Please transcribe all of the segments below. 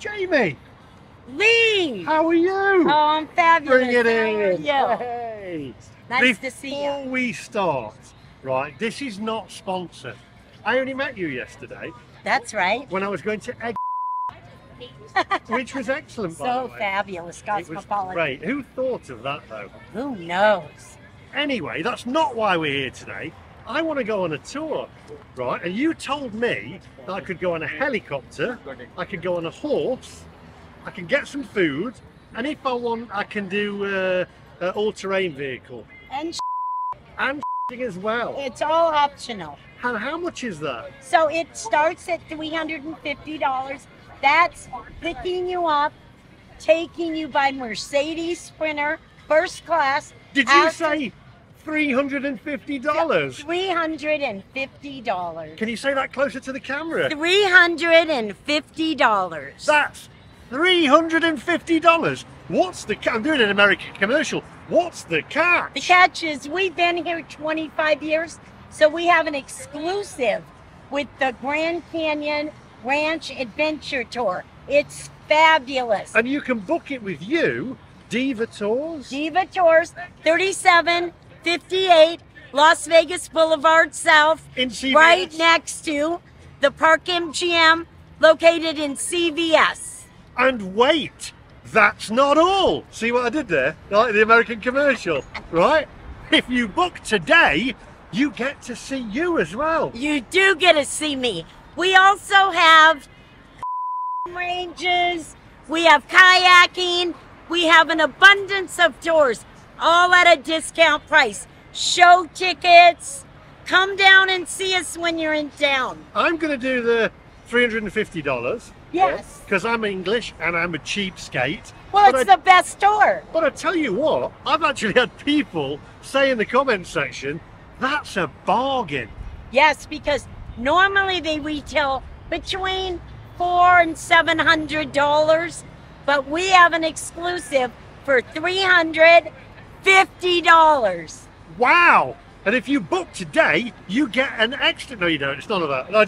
Jamie! Lee! How are you? Oh, I'm fabulous. Bring it in. Hey. Nice to see you. Before we start, right, this is not sponsored. I only met you yesterday. That's right. When I was going to Egg, which was excellent, by the way. So fabulous, cosmopolitan. Great. Who thought of that, though? Who knows? Anyway, that's not why we're here today. I want to go on a tour, right? And you told me that I could go on a helicopter, I could go on a horse, I can get some food, and if I want, I can do an all-terrain vehicle. And as well. It's all optional. And how much is that? So it starts at $350. That's picking you up, taking you by Mercedes Sprinter, first class. Did you say $350? $350. Can you say that closer to the camera? $350. That's $350. What's the car? I'm doing an American commercial. What's the catch? The catch is we've been here 25 years, so we have an exclusive with the Grand Canyon Ranch Adventure Tour. It's fabulous. And you can book it with you, Diva Tours. Diva Tours, 3758 Las Vegas Boulevard South, in CVS. Right next to the Park MGM, located in CVS. And wait, that's not all. See what I did there? Like the American commercial, right? If you book today, you get to see you as well. You do get to see me. We also have ranges, we have kayaking, we have an abundance of tours, all at a discount price. Show tickets. Come down and see us when you're in town. I'm going to do the $350. Yes. Because I'm English and I'm a cheapskate. Well, it's the best tour. But I tell you what, I've actually had people say in the comment section, that's a bargain. Yes, because normally they retail between $400 and $700, but we have an exclusive for $350. Wow. And if you book today, you get an extra... No, you don't. It's none of that. No,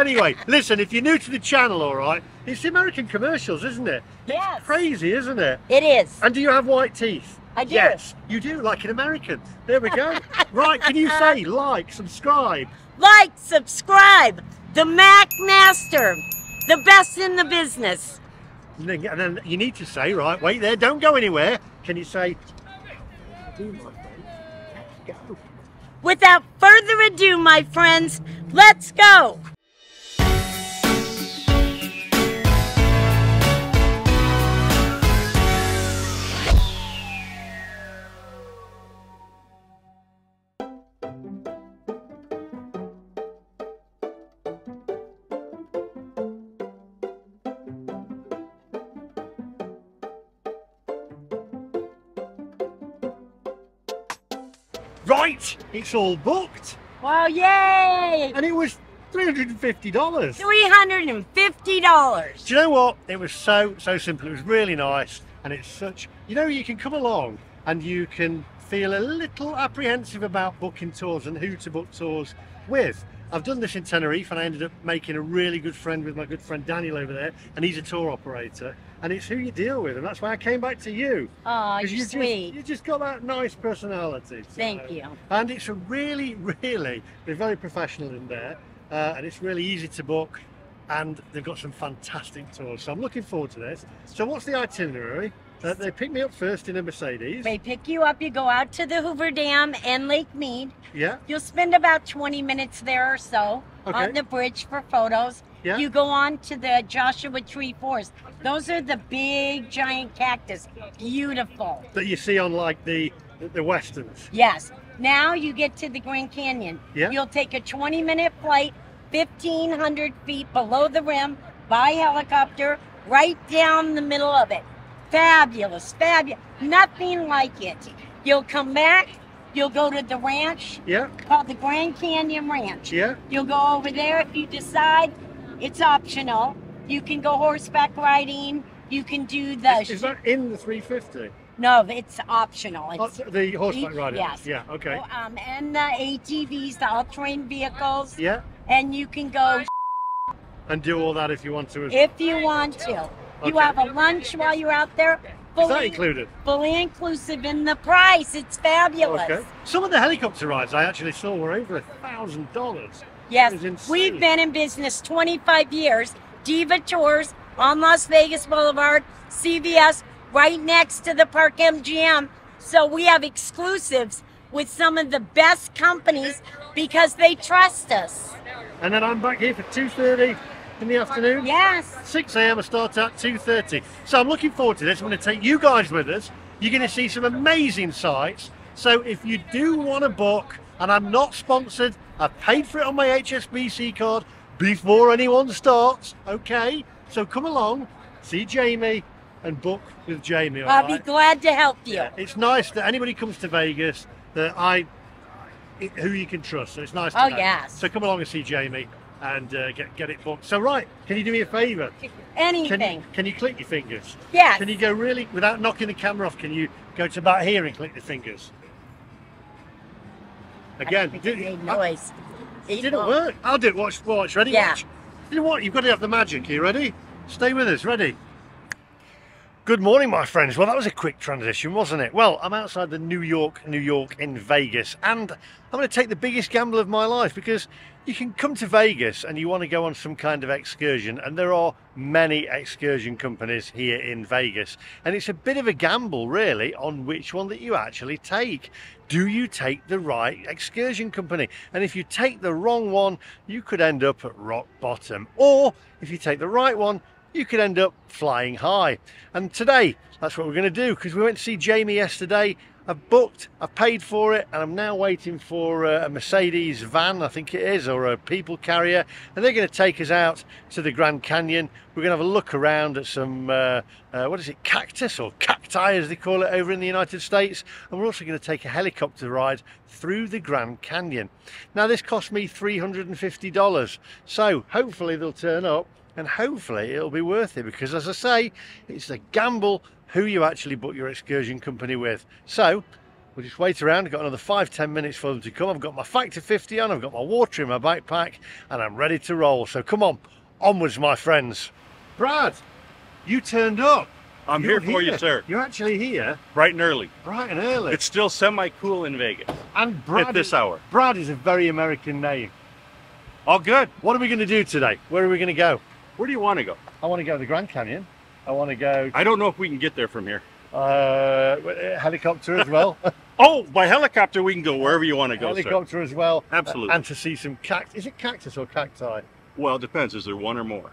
anyway, listen, if you're new to the channel, all right, it's American commercials, isn't it? Yes. It's crazy, isn't it? It is. And do you have white teeth? I do. Yes, you do, like an American. There we go. Right, can you say like, subscribe? Like, subscribe. The Mac Master. The best in the business. And then you need to say, right, wait there, don't go anywhere. Can you say... Do my friend, let's go. Without further ado, my friends, let's go! Right, it's all booked. Wow, yay! And it was $350. $350. Do you know what? It was so simple. It was really nice. And it's such, you know, you can come along and you can feel a little apprehensive about booking tours and who to book tours with. I've done this in Tenerife and I ended up making a really good friend with my good friend Daniel over there, and he's a tour operator, and it's who you deal with, and that's why I came back to you. Oh, you're sweet. You just got that nice personality. So. Thank you. And it's a really, they're very professional in there, and it's really easy to book, and they've got some fantastic tours, so I'm looking forward to this. So what's the itinerary? They pick me up first in a Mercedes. They pick you up, you go out to the Hoover Dam and Lake Mead. Yeah. You'll spend about 20 minutes there or so, okay, on the bridge for photos. Yeah. You go on to the Joshua Tree Forest. Those are the big giant cactus. Beautiful. That you see on like the westerns. Yes. Now you get to the Grand Canyon. Yeah. You'll take a 20-minute flight, 1,500 feet below the rim by helicopter, right down the middle of it. Fabulous, fabulous. Nothing like it. You'll come back, you'll go to the ranch, yeah, called the Grand Canyon Ranch. Yeah. You'll go over there if you decide. It's optional. You can go horseback riding. You can do the... Is that in the 350? No, it's optional. It's the horseback riding? Yes. Yeah, okay. So, and the ATVs, the all-terrain vehicles. Yeah. And you can go... And do all that if you want to. If you want to. You have a lunch while you're out there. Fully, is that included? Fully inclusive in the price. It's fabulous. Okay. Some of the helicopter rides I actually saw were over $1,000. Yes, we've been in business 25 years. Diva Tours on Las Vegas Boulevard, CVS, right next to the Park MGM. So we have exclusives with some of the best companies because they trust us. And then I'm back here for 2:30 in the afternoon. Yes. 6 a.m. I start at 2:30. So I'm looking forward to this. I'm going to take you guys with us. You're going to see some amazing sights. So if you do want to book, and I'm not sponsored, I've paid for it on my HSBC card before anyone starts, okay? So come along, see Jamie, and book with Jamie. I'll be glad to help you. Yeah, it's nice that anybody comes to Vegas that who you can trust. So it's nice to know. Yes. So come along and see Jamie and get it booked. So right, can you do me a favour? Anything. Can you click your fingers? Yes. Can you go really, without knocking the camera off, can you go to about here and click the fingers? Again, it didn't work. I'll do it. Watch. Ready? Yeah. Watch. You know what? You've got to have the magic. Are you ready? Stay with us. Ready? Good morning, my friends. Well, that was a quick transition, wasn't it? Well, I'm outside the New York in Vegas, and I'm going to take the biggest gamble of my life, because you can come to Vegas and you want to go on some kind of excursion, and there are many excursion companies here in Vegas, and it's a bit of a gamble really on which one that you actually take. Do you take the right excursion company? And if you take the wrong one, you could end up at rock bottom, or if you take the right one, you could end up flying high. And today, that's what we're going to do, because we went to see Jamie yesterday. I've booked, I've paid for it, and I'm now waiting for a Mercedes van, I think it is, or a people carrier, and they're going to take us out to the Grand Canyon. We're going to have a look around at some, what is it, cactus, or cacti as they call it over in the United States, and we're also going to take a helicopter ride through the Grand Canyon. Now this cost me $350, so hopefully they'll turn up, and hopefully it'll be worth it, because as I say, it's a gamble who you actually book your excursion company with. So we'll just wait around. I've got another 5-10 minutes for them to come. I've got my Factor 50 on, I've got my water in my backpack, and I'm ready to roll. So come on, onwards my friends. Brad, you turned up. You're here, sir. You're actually here. Bright and early. Bright and early. It's still semi-cool in Vegas. And Brad at this hour. Brad is a very American name. All good. What are we going to do today? Where are we going to go? Where do you want to go? I want to go to the Grand Canyon. I want to go... I don't know if we can get there from here. Helicopter as well. Oh, by helicopter we can go wherever you want to go, Helicopter, sir, as well. Absolutely. And to see some cactus. Is it cactus or cacti? Well, it depends. Is there one or more?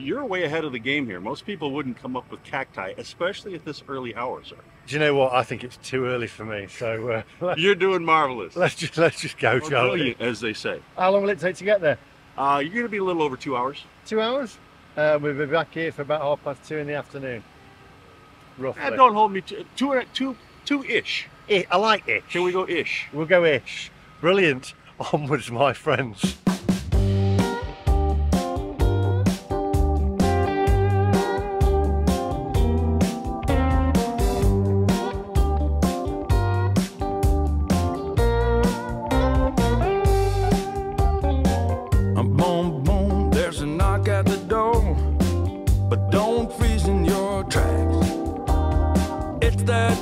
You're way ahead of the game here. Most people wouldn't come up with cacti, especially at this early hour, sir. Do you know what? I think it's too early for me, so... You're doing marvelous. Let's just go, Charlie. As they say. How long will it take to get there? You're going to be a little over 2 hours. 2 hours? We'll be back here for about 2:30 in the afternoon, roughly. Don't hold me to two-ish. I like it. Can we go ish? We'll go ish. Brilliant. Onwards, my friends.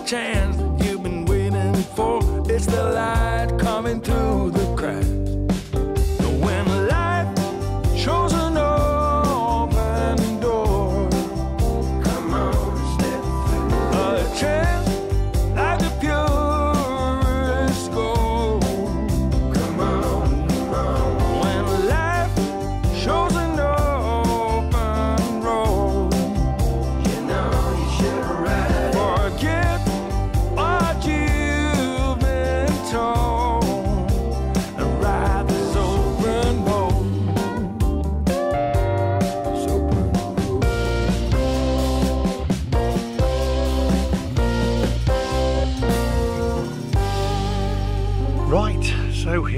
Chance that you've been waiting for, it's the light coming through the cracks. When life shows an open door, come on, step through. A chance like the purest gold. Come on, come on. When life shows an open road, you know you should ride it. Forget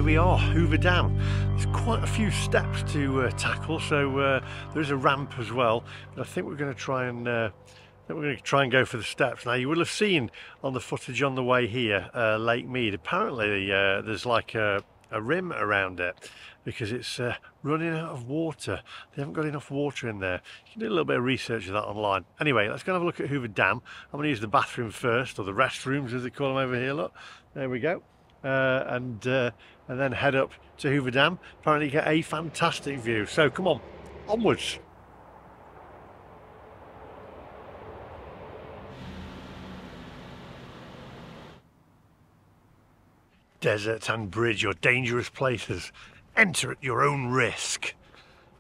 we are, Hoover Dam. There's quite a few steps to tackle, so there is a ramp as well, but I think we're going to try and go for the steps. Now you will have seen on the footage on the way here, Lake Mead, apparently there's like a a rim around it because it's running out of water. They haven't got enough water in there. You can do a little bit of research of that online. Anyway, let's go and have a look at Hoover Dam. I'm going to use the bathroom first, or the restrooms as they call them over here, look. There we go. And then head up to Hoover Dam. Apparently you get a fantastic view. So come on, onwards. Deserts and bridge are dangerous places. Enter at your own risk.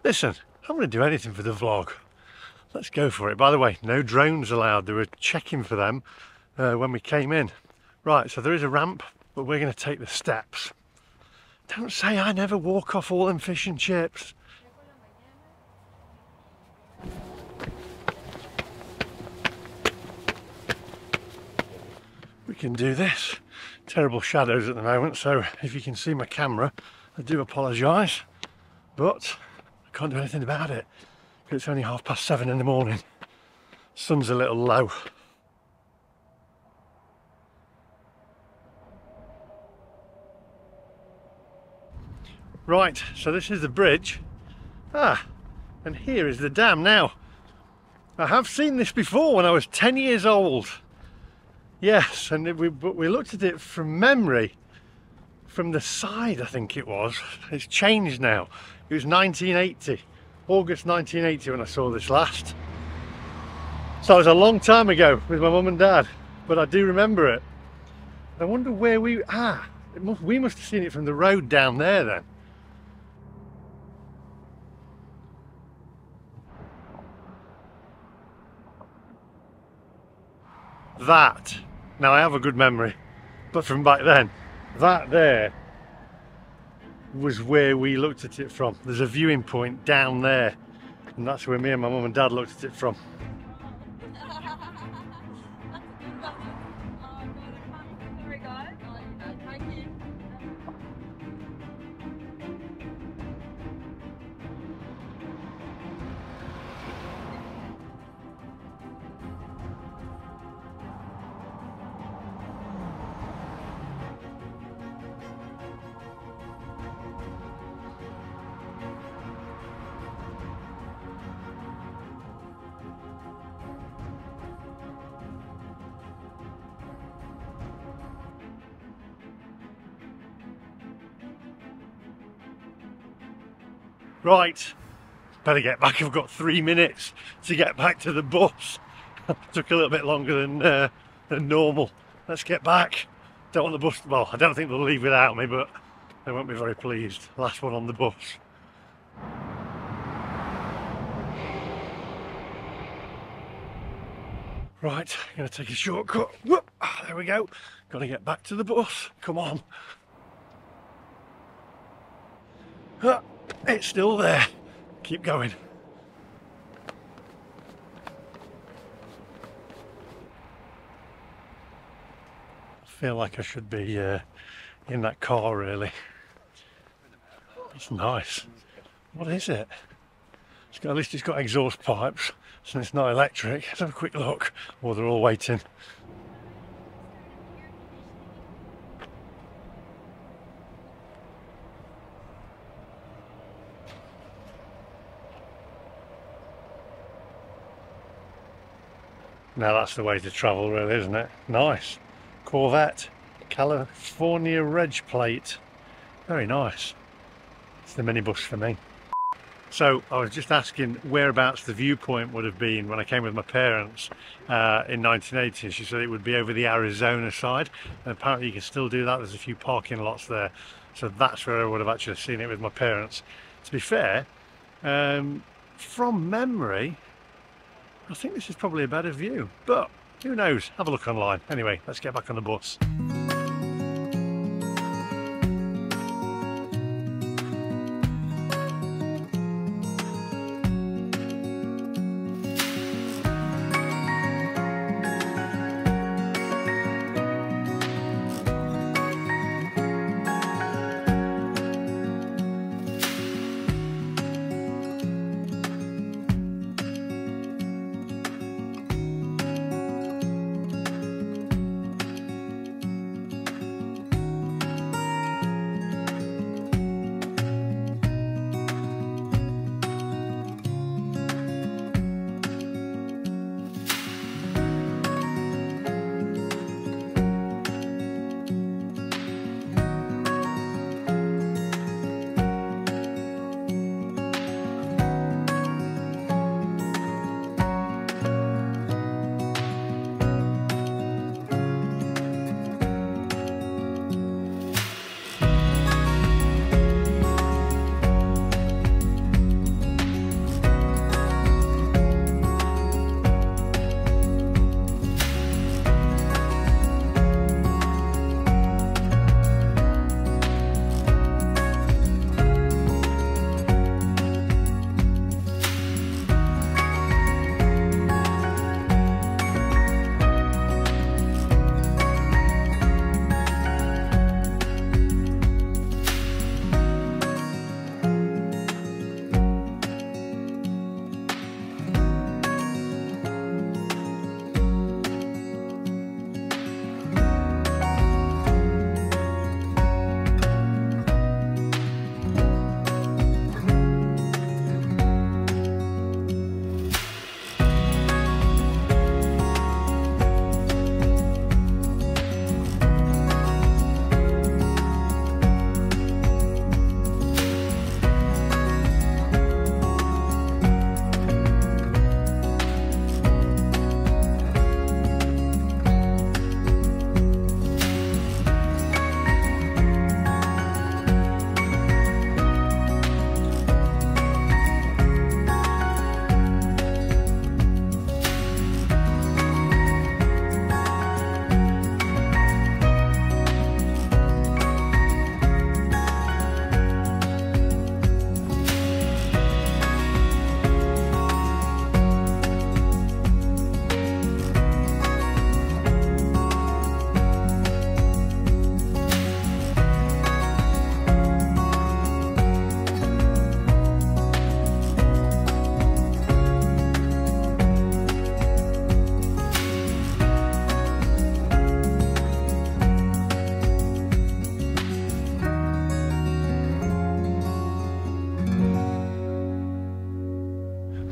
Listen, I'm going to do anything for the vlog. Let's go for it. By the way, no drones allowed. They were checking for them when we came in. Right, so there is a ramp, but we're going to take the steps. Don't say I never walk off all them fish and chips. We can do this. Terrible shadows at the moment, so if you can see my camera, I do apologise, but I can't do anything about it because it's only 7:30 in the morning. Sun's a little low. Right, so this is the bridge. Ah, and here is the dam. Now, I have seen this before when I was 10 years old. Yes, and we looked at it from memory, from the side, I think it was. It's changed now. It was 1980, August 1980 when I saw this last. So it was a long time ago with my mum and dad, but I do remember it. I wonder where we are. We must have seen it from the road down there then. That, now I have a good memory, but from back then, that there was where we looked at it from. There's a viewing point down there, and that's where me and my mum and dad looked at it from. Right, better get back. I've got 3 minutes to get back to the bus. Took a little bit longer than normal. Let's get back. Don't want the bus, well, I don't think they'll leave without me, but they won't be very pleased. Last one on the bus. Right, I'm going to take a shortcut. Whoop, there we go. Got to get back to the bus. Come on. It's still there. Keep going. I feel like I should be in that car, really. It's nice. What is it? It's got, at least it's got exhaust pipes, so it's not electric. Let's have a quick look. Oh, they're all waiting. Now that's the way to travel, really, isn't it? Nice. Corvette, California Reg plate. Very nice. It's the minibus for me. So I was just asking whereabouts the viewpoint would have been when I came with my parents in 1980. She said it would be over the Arizona side. And apparently you can still do that. There's a few parking lots there. So that's where I would have actually seen it with my parents. To be fair, from memory, I think this is probably a better view, but who knows? Have a look online. Anyway, let's get back on the bus.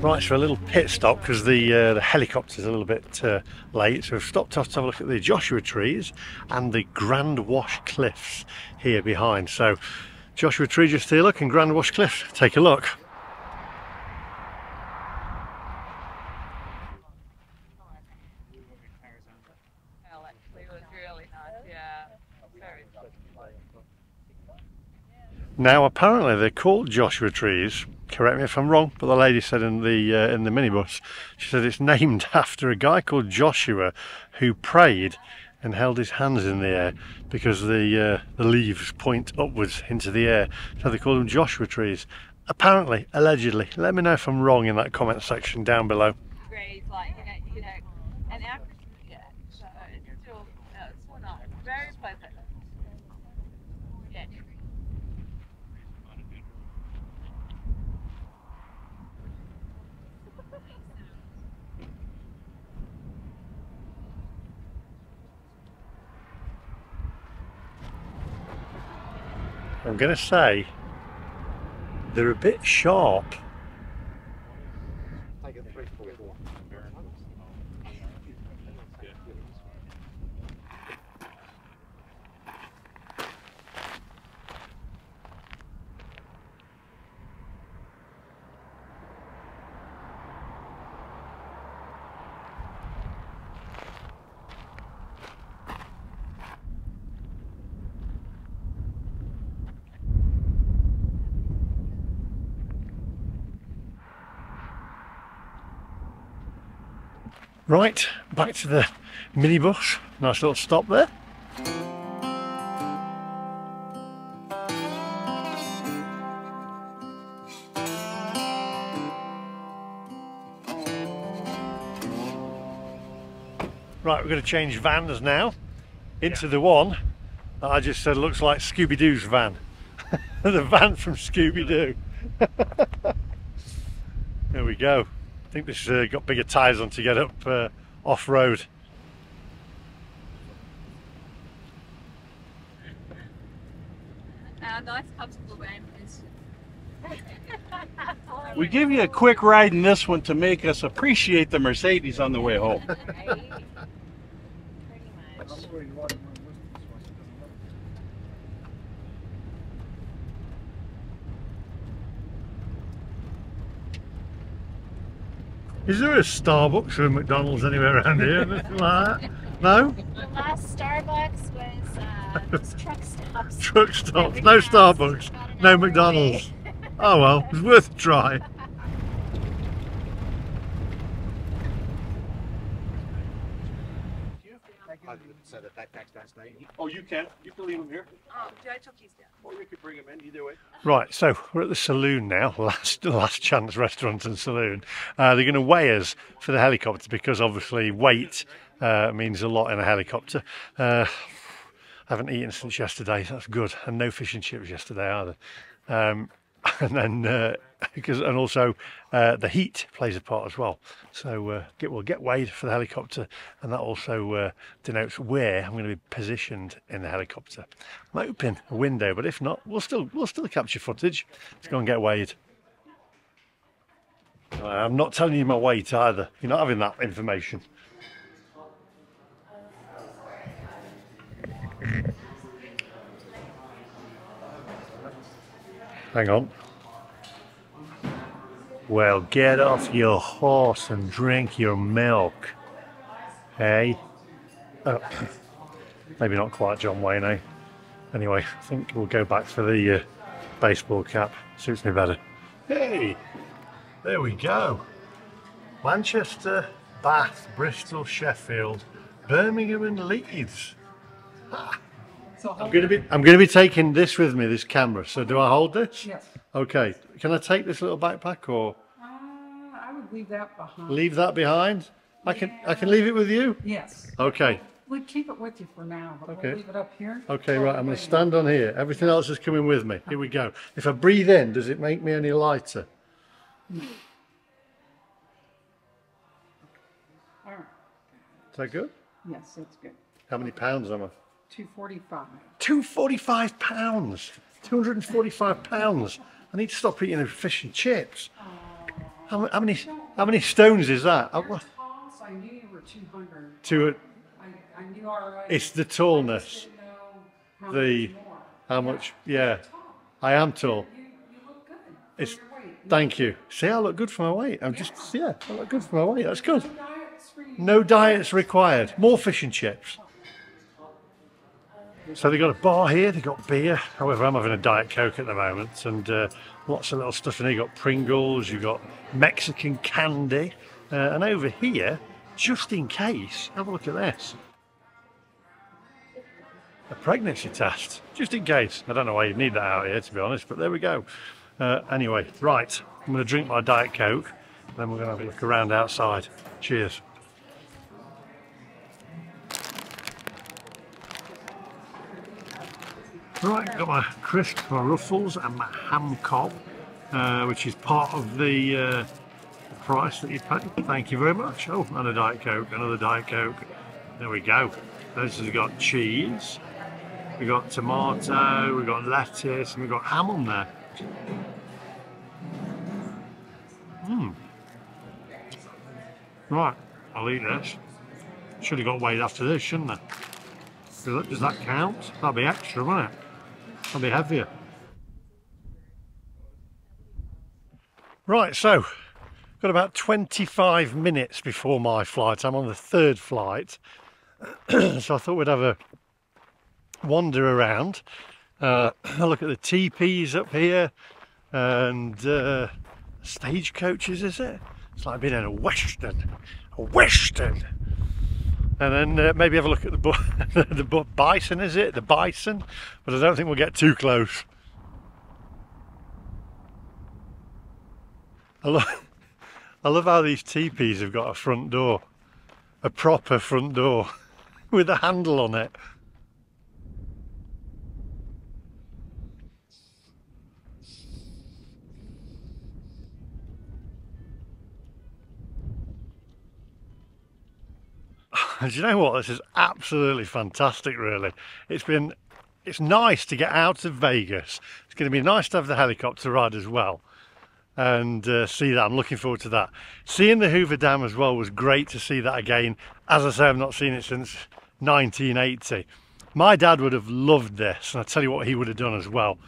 Right, so a little pit stop because the helicopter's a little bit late, so we've stopped off to have a look at the Joshua trees and the Grand Wash Cliffs here behind. So Joshua Tree just here, look, and Grand Wash Cliffs, take a look. Now apparently they're called Joshua trees, correct me if I'm wrong, but the lady said in the minibus, she said it's named after a guy called Joshua who prayed and held his hands in the air because the leaves point upwards into the air, so they call them Joshua trees. Apparently, allegedly, let me know if I'm wrong in that comment section down below. I'm going to say they're a bit sharp. Right, back to the minibus. Nice little stop there. Right, we're going to change vans now into the one that I just said looks like Scooby-Doo's van. The van from Scooby-Doo. There we go. I think this got bigger tyres on to get up off-road. Nice comfortable van. We give you a quick ride in this one to make us appreciate the Mercedes on the way home. Pretty much. Is there a Starbucks or a McDonald's anywhere around here? Nothing like that? No? The last Starbucks was truck stops. Truck stops. No Starbucks. No McDonald's. Oh well, it was worth a try. Oh, you can. You can leave them here. Oh, I took his down. Or you could bring them in, either way. Right, so we're at the saloon now, last chance restaurant and saloon. They're going to weigh us for the helicopter because obviously weight means a lot in a helicopter. I haven't eaten since yesterday, so that's good. And no fish and chips yesterday either. And then, and also the heat plays a part as well. So we'll get weighed for the helicopter, and that also denotes where I'm going to be positioned in the helicopter. I might open a window, but if not, we'll still capture footage. Let's go and get weighed. I'm not telling you my weight either. You're not having that information. Hang on. Well, get off your horse and drink your milk. Hey? Oh, maybe not quite John Wayne, eh? Anyway, I think we'll go back for the baseball cap. Suits me better. Hey! There we go. Manchester, Bath, Bristol, Sheffield, Birmingham and Leeds. Ha! I'm going to be taking this with me, this camera. So do I hold this? Yes. Okay. Can I take this little backpack or? I would leave that behind. Leave that behind? Yeah. I can leave it with you? Yes. Okay. We'll keep it with you for now, but okay. We'll leave it up here. Okay, right. I'm going to stand on here. Everything else is coming with me. Here we go. If I breathe in, does it make me any lighter? No. All right. Is that good? Yes, that's good. How many pounds am I? 245. 245 pounds. 245 pounds. I need to stop eating fish and chips. How many? How many stones is that? There's tons. I knew you were 200. I knew already. It's the tallness. I just didn't know how much. Yeah. I am tall. You look good. Thank you. See, I look good for my weight. I look good for my weight. That's good. No diets required. More fish and chips. So they've got a bar here, they've got beer. However, I'm having a Diet Coke at the moment, and lots of little stuff in here. You've got Pringles, you've got Mexican candy. And over here, just in case, have a look at this. A pregnancy test, just in case. I don't know why you'd need that out here, to be honest, but there we go. Anyway, right, I'm going to drink my Diet Coke, then we're going to have a look around outside. Cheers. Right, got my crisps, my Ruffles and my ham cob, which is part of the price that you pay. Thank you very much. Oh, and a Diet Coke, another Diet Coke. There we go. This has got cheese, we've got tomato, we've got lettuce, and we've got ham on there. Right, I'll eat this. Should have got weighed after this, shouldn't I? Does that count? That'd be extra, wouldn't it? That'd be heavier. Right, so got about 25 minutes before my flight. I'm on the third flight, so I thought we'd have a wander around. I look at the teepees up here and stagecoaches, is it? It's like being in a western. And then maybe have a look at the bison, is it? The bison, but I don't think we'll get too close. I love how these teepees have got a front door, a proper front door, with a handle on it. And you know what, this is absolutely fantastic really. It's nice to get out of Vegas. It's going to be nice to have the helicopter ride as well and see that. I'm looking forward to that. Seeing the Hoover Dam as well was great to see that again. As I say, I've not seen it since 1980. My dad would have loved this, and I'll tell you what he would have done as well.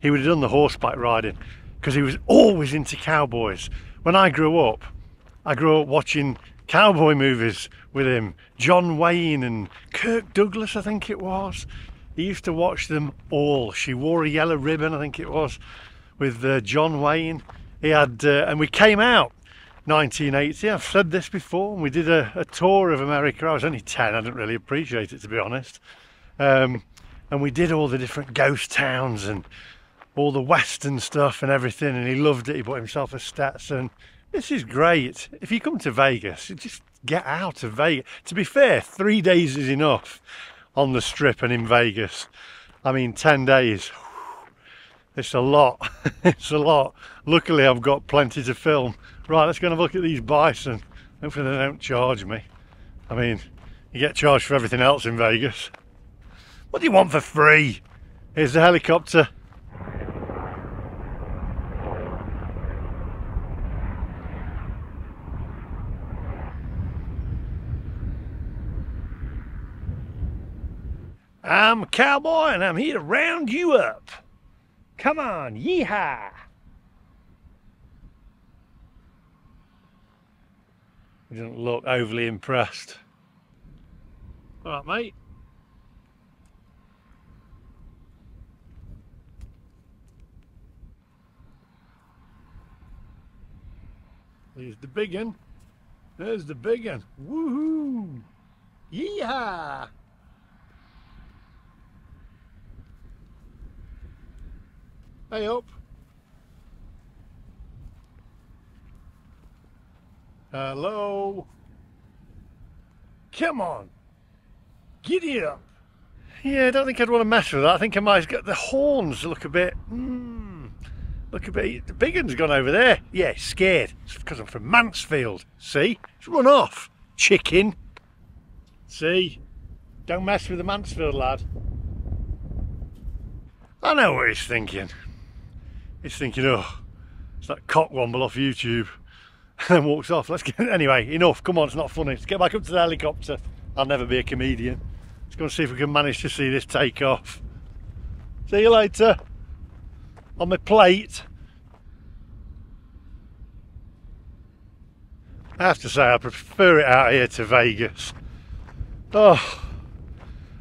He would have done the horseback riding because he was always into cowboys. When I grew up watching cowboy movies with him, John Wayne and Kirk Douglas, I think it was. He used to watch them all. She Wore a Yellow Ribbon, I think it was, with John Wayne. He had, and we came out 1980. I've said this before. And we did a tour of America. I was only 10. I didn't really appreciate it, to be honest. And we did all the different ghost towns and all the western stuff and everything. And he loved it. He bought himself a Stetson. This is great. If you come to Vegas, just get out of Vegas. To be fair, 3 days is enough on the Strip and in Vegas. I mean, 10 days, it's a lot. It's a lot. Luckily, I've got plenty to film. Right, let's go and have a look at these bison. Hopefully they don't charge me. I mean, you get charged for everything else in Vegas. What do you want for free? Here's the helicopter. I'm a cowboy and I'm here to round you up. Come on, yee-haw. He doesn't look overly impressed. All right, mate. There's the big one. There's the big one. Woohoo! Yee-haw! Hey up. Hello. Come on. Giddy up. Yeah, I don't think I'd want to mess with that. I think I might get the horns. Look a bit. Look a bit. The big one's gone over there. Yeah, it's scared. It's because I'm from Mansfield. See? It's run off. Chicken. See? Don't mess with the Mansfield lad. I know what he's thinking. He's thinking, oh, it's that cock womble off YouTube. and then walks off. Let's get, anyway, enough, come on, it's not funny. Let's get back up to the helicopter. I'll never be a comedian. Let's go and see if we can manage to see this take off. See you later. On my plate. I have to say I prefer it out here to Vegas. Oh,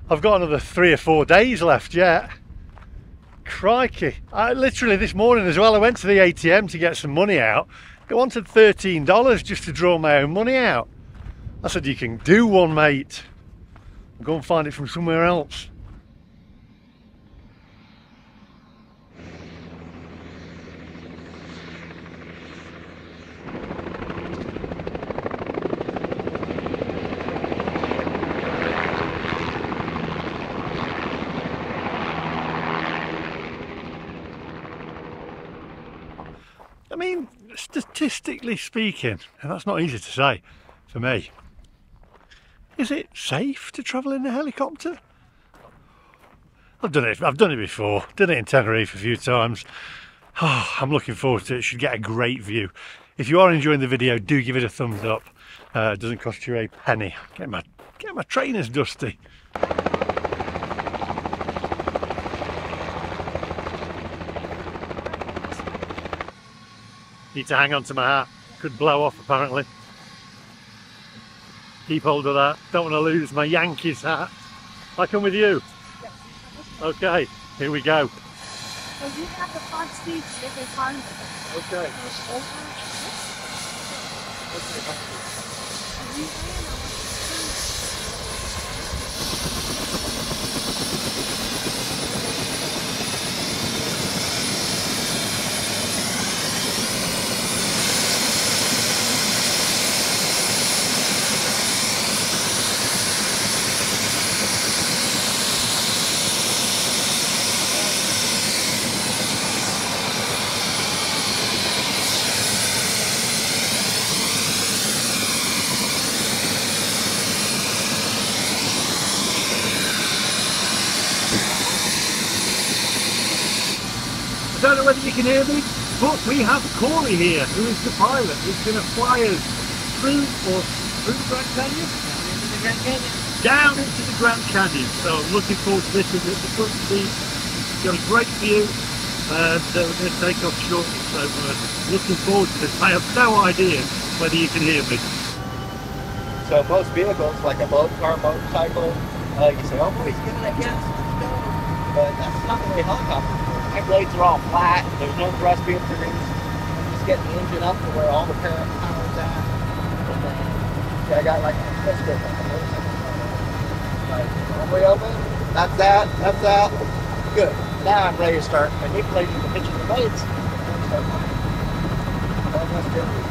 I've got another 3 or 4 days left yet. Crikey. I literally this morning as well, I went to the ATM to get some money out. It wanted $13 just to draw my own money out. I said, you can do one, mate. I'll go and find it from somewhere else. I mean, statistically speaking, and that's not easy to say for me, is it safe to travel in a helicopter? I've done it before, did it in Tenerife a few times. Oh, I'm looking forward to it, should get a great view. If you are enjoying the video, do give it a thumbs up. It doesn't cost you a penny. Get my trainers dusty. Need to hang on to my hat, could blow off apparently. Keep hold of that, don't want to lose my Yankees hat. I come with you? Yes. Okay, here we go. Well, you have the front seat if they find it. Okay. I don't know whether you can hear me, but we have Corey here, who is the pilot, who's going to fly us through the Grand Canyon, down into the Grand Canyon. So I'm looking forward to this. It's the front seat, it's got a great view, and we're going to take off shortly. So looking forward to this. I have no idea whether you can hear me. So most vehicles, like a motor, motorcycle, you say, oh boy, he's giving it a chance, let's go. But that's not the way helicopters. My blades are all flat, there's no thrust piercings. I'm just getting the engine up to where all the power's at. Okay, I got like a pistol. Like, all the way open. That's that, that's out. Good. Now I'm ready to start. I need places to pitch the blades. Your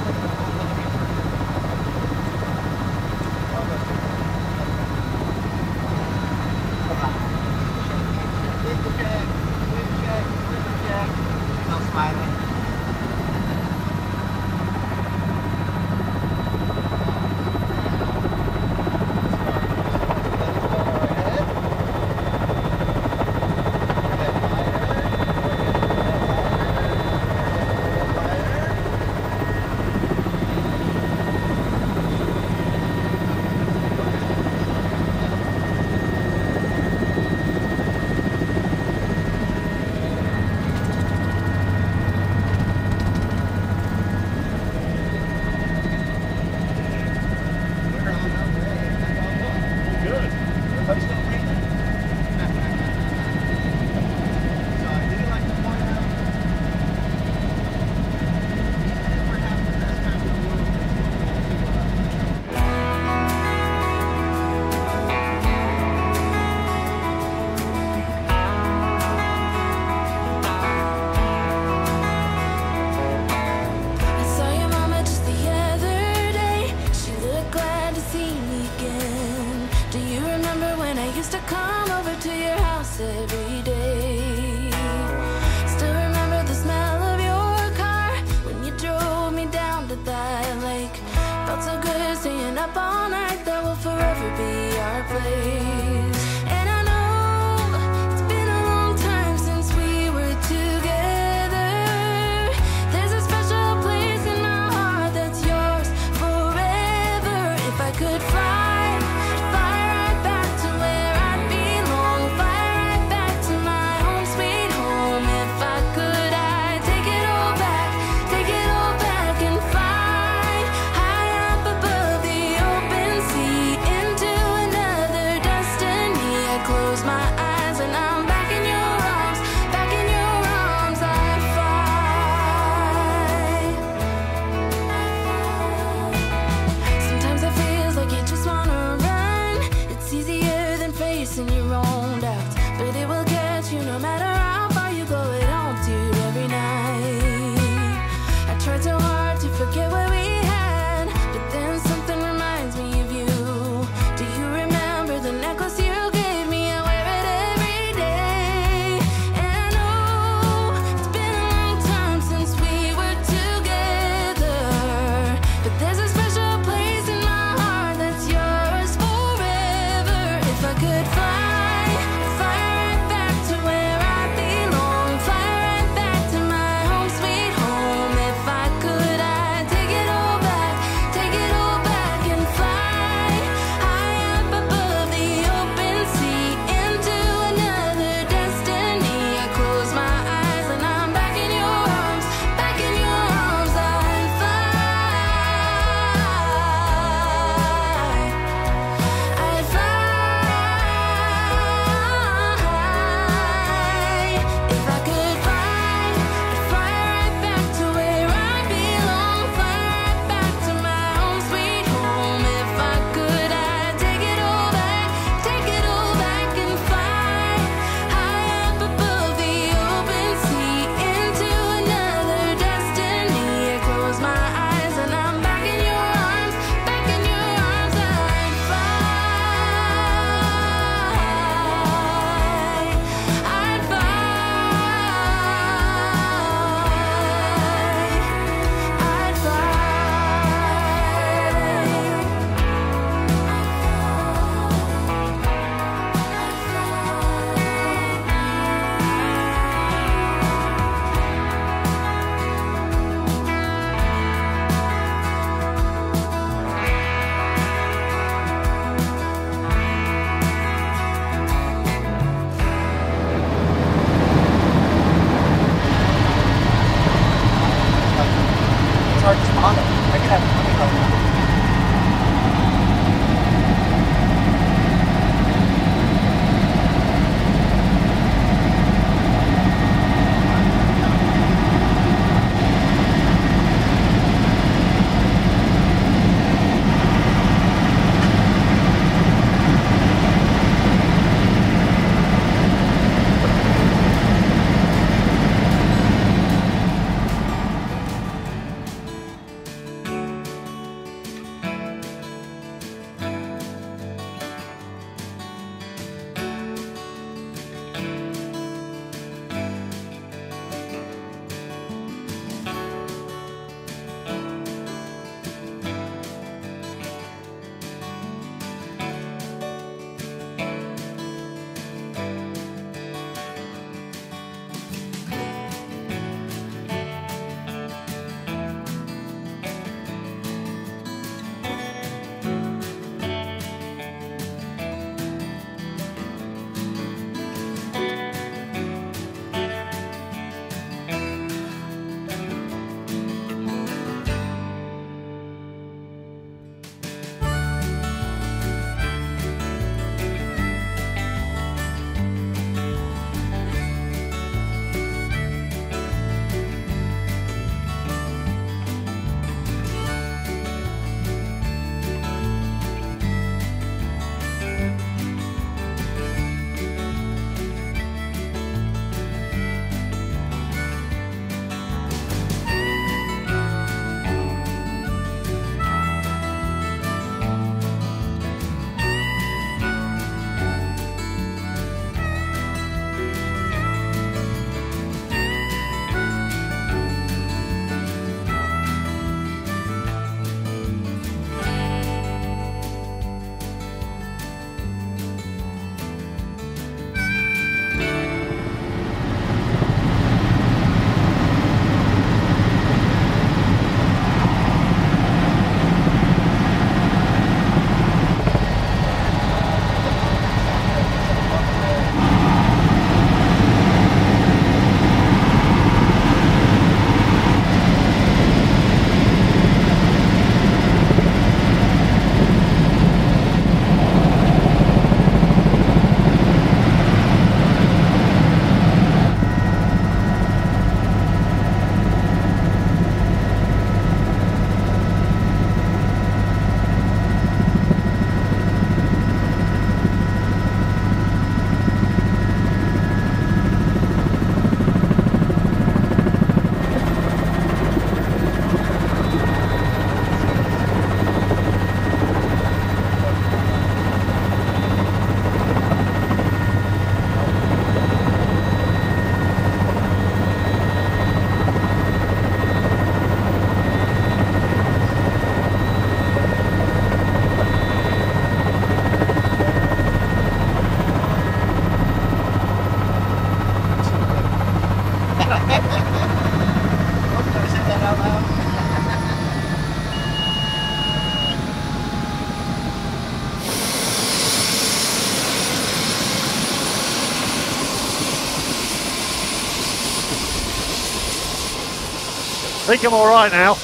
think I'm all right now.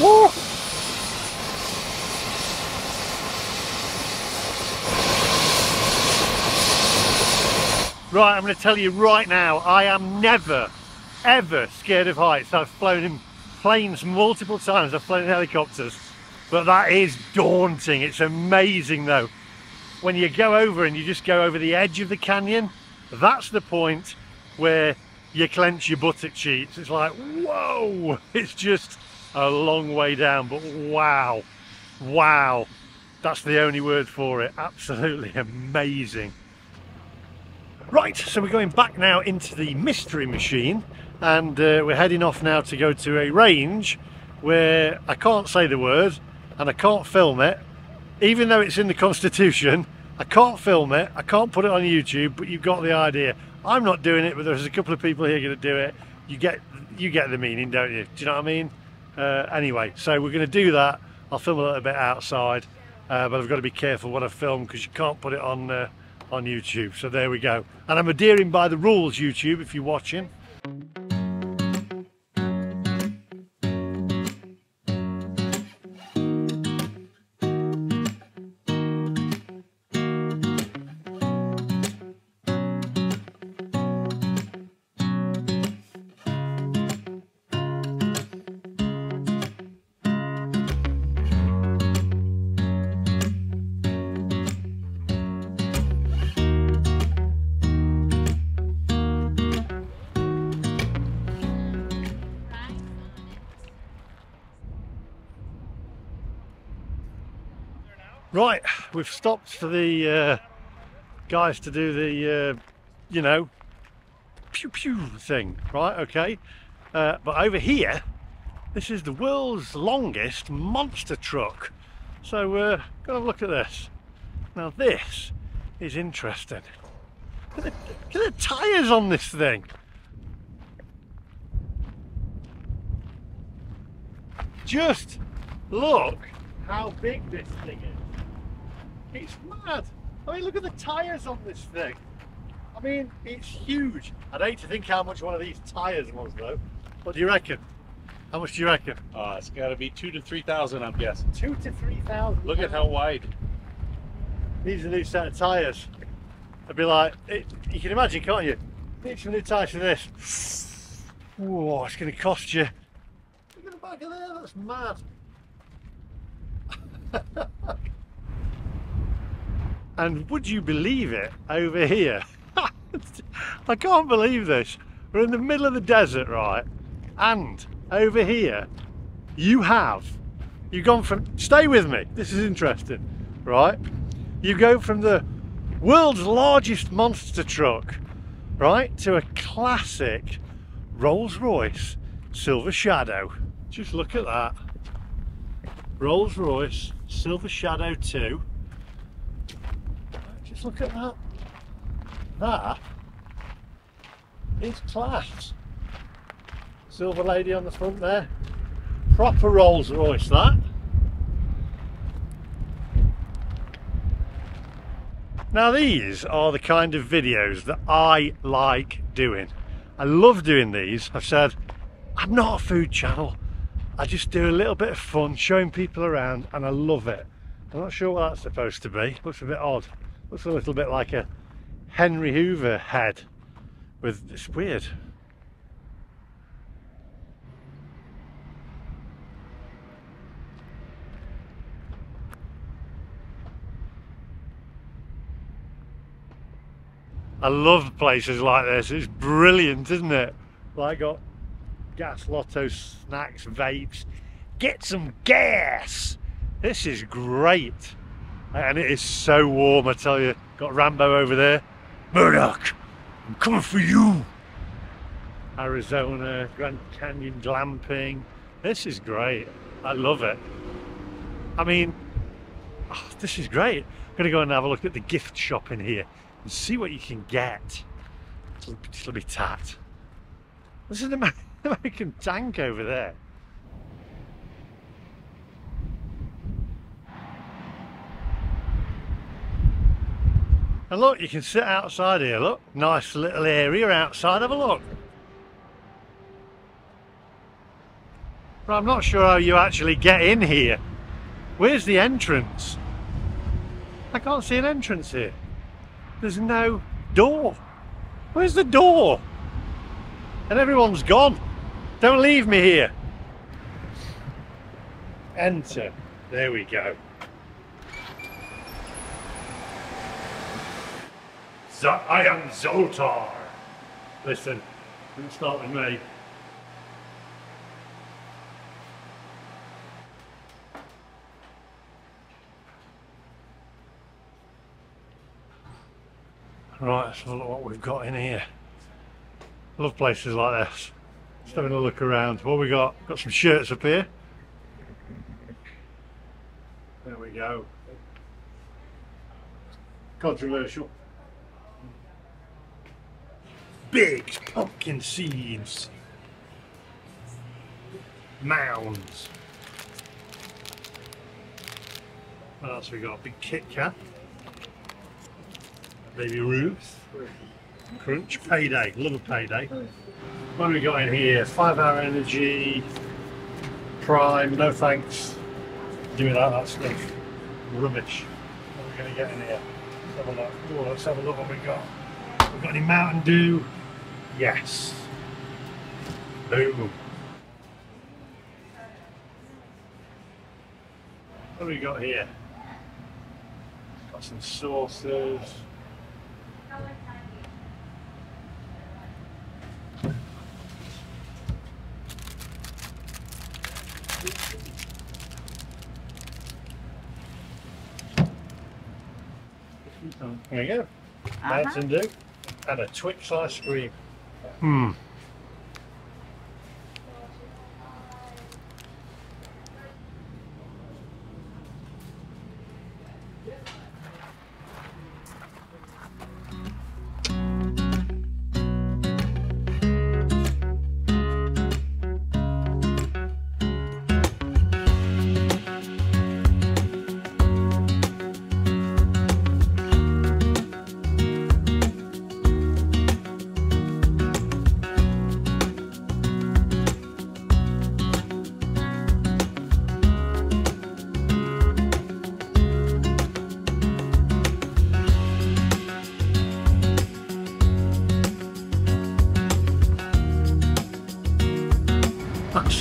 Woo! Right, I'm going to tell you right now, I am never, ever scared of heights. I've flown in planes multiple times, I've flown in helicopters, but that is daunting. It's amazing though. When you go over and you just go over the edge of the canyon, that's the point where you clench your buttock cheeks. It's like, whoa, it's just a long way down, but wow, wow. That's the only word for it, absolutely amazing. Right, so we're going back now into the mystery machine, and we're heading off now to go to a range where I can't say the word and I can't film it, even though it's in the Constitution. I can't film it, I can't put it on YouTube, but you've got the idea. I'm not doing it, but there's a couple of people here going to do it. You get the meaning, don't you? Do you know what I mean? Anyway, so we're going to do that. I'll film a little bit outside, but I've got to be careful what I film because you can't put it on YouTube. So there we go. And I'm adhering by the rules, YouTube, if you're watching. Right, we've stopped for the guys to do the, you know, pew pew thing, right? Okay, but over here, this is the world's longest monster truck. So we're gonna have a look at this. Now this is interesting. Look at the tires on this thing. Just look how big this thing is. It's mad. I mean, look at the tyres on this thing. I mean, it's huge. I'd hate to think how much one of these tyres was, though. What do you reckon? How much do you reckon? It's got to be 2,000 to 3,000, I'm guessing. 2,000 to 3,000. Look at how wide. These are new set of tyres. I'd be like, you can imagine, can't you? Need some new tyres for this. Whoa, it's going to cost you. Look at the back of there. That's mad. And would you believe it, over here? I can't believe this. We're in the middle of the desert, right? And over here, you've gone from, stay with me, this is interesting, right? You go from the world's largest monster truck, right, to a classic Rolls-Royce Silver Shadow. Just look at that. Rolls-Royce Silver Shadow 2. Look at that. That is class. Silver lady on the front there. Proper Rolls Royce, that. Now these are the kind of videos that I like doing. I love doing these. I've said, I'm not a food channel. I just do a little bit of fun, showing people around, and I love it. I'm not sure what that's supposed to be. Looks a bit odd. Looks a little bit like a Henry Hoover head with this weird. I love places like this. It's brilliant, isn't it? Like, got gas, lotto, snacks, vapes. Get some gas. This is great. And it is so warm, I tell you. Got Rambo over there. Murdoch, I'm coming for you. Arizona, Grand Canyon glamping. This is great. I love it. I mean, oh, this is great. I'm going to go and have a look at the gift shop in here and see what you can get. It'll be tat. This is an American tank over there. And look, you can sit outside here, look. Nice little area outside, have a look. But I'm not sure how you actually get in here. Where's the entrance? I can't see an entrance here. There's no door. Where's the door? And everyone's gone. Don't leave me here. Enter. There we go. I am Zoltar. Listen, don't start with me. Right, let's have a look what we've got in here. Love places like this. Just having a look around. What have we got? Got some shirts up here. There we go. Controversial. Big pumpkin seeds. Mounds. What else have we got? Big Kit Kat. Baby Ruth. Crunch. Payday. Love a payday. What have we got in here? 5 hour energy. Prime. No thanks. Do without that stuff. Rubbish. What are we going to get in here? Let's have a look. Oh, let's have a look what we got. We've got any Mountain Dew? Yes. Boom. What have we got here? Got some sauces. There you go. Mountain Dew and a Twix ice cream. Hmm.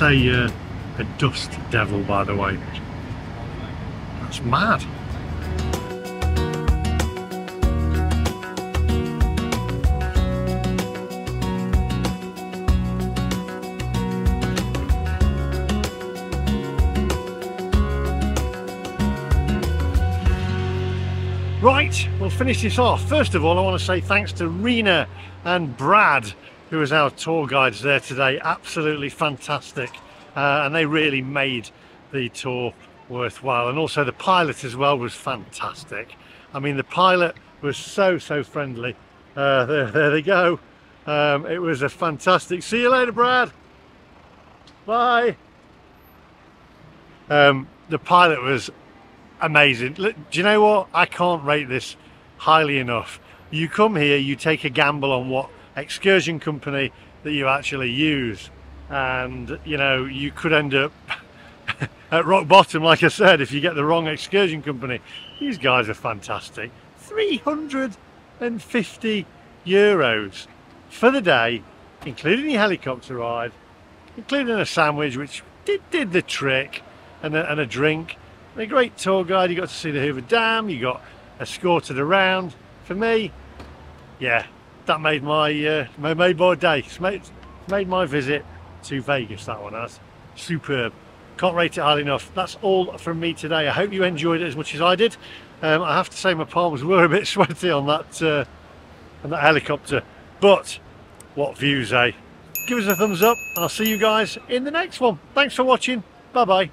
That's a dust devil, by the way. That's mad. Right, we'll finish this off. First of all, I want to say thanks to Rena and Brad, who was our tour guides there today. Absolutely fantastic, and they really made the tour worthwhile. And also the pilot as well was fantastic. I mean, the pilot was so friendly. There they go. It was a fantastic. See you later, Brad. Bye. The pilot was amazing. Look, do you know what? I can't rate this highly enough. You come here, you take a gamble on what excursion company that you actually use, and you know, you could end up at rock bottom, like I said, if you get the wrong excursion company. These guys are fantastic. 350 euros for the day, including the helicopter ride, including a sandwich, which did the trick, and a drink, and a great tour guide. You got to see the Hoover Dam, you got escorted around. For me, yeah, that made my day. It's made my visit to Vegas, that one has. Superb. Can't rate it highly enough. That's all from me today. I hope you enjoyed it as much as I did. I have to say my palms were a bit sweaty on that helicopter, but what views, eh? Give us a thumbs up and I'll see you guys in the next one. Thanks for watching. Bye bye.